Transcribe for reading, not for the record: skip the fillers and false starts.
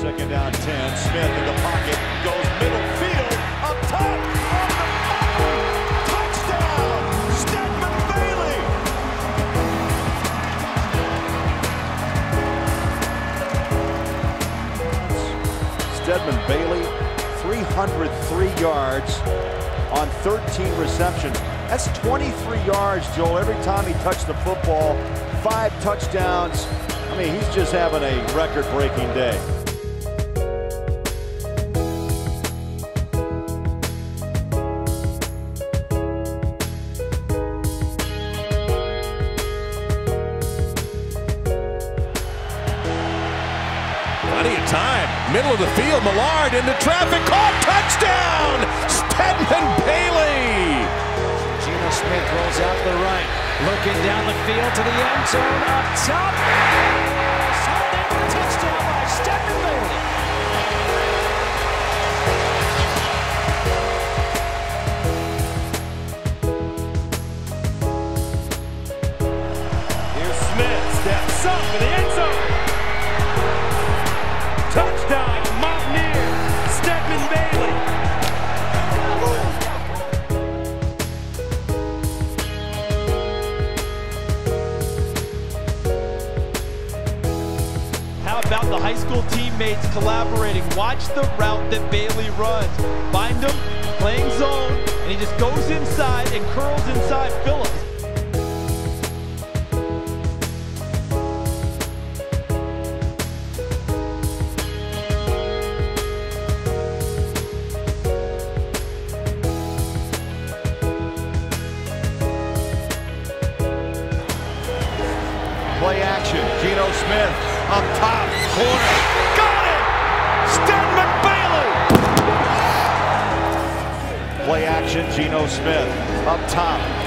Second down, 10. Smith in the pocket, goes middle field, up top, on the mountain. Touchdown, Stedman Bailey. Stedman Bailey, 303 yards on 13 receptions. That's 23 yards, Joel, every time he touched the football. 5 touchdowns. I mean, he's just having a record-breaking day. Plenty of time. Middle of the field, Millard into traffic. Caught, touchdown! Stedman Bailey! Geno Smith rolls out to the right. Looking down the field to the end zone. Up top! Touchdown by Stedman Bailey! Here's Smith. Steps up for the end zone. Touchdown, Mountaineer, Stedman Bailey. How about the high school teammates collaborating? Watch the route that Bailey runs. Find him, playing zone, and he just goes inside and curls inside Phillips. Play action, Geno Smith, up top, corner, got it! Stedman Bailey! Play action, Geno Smith, up top.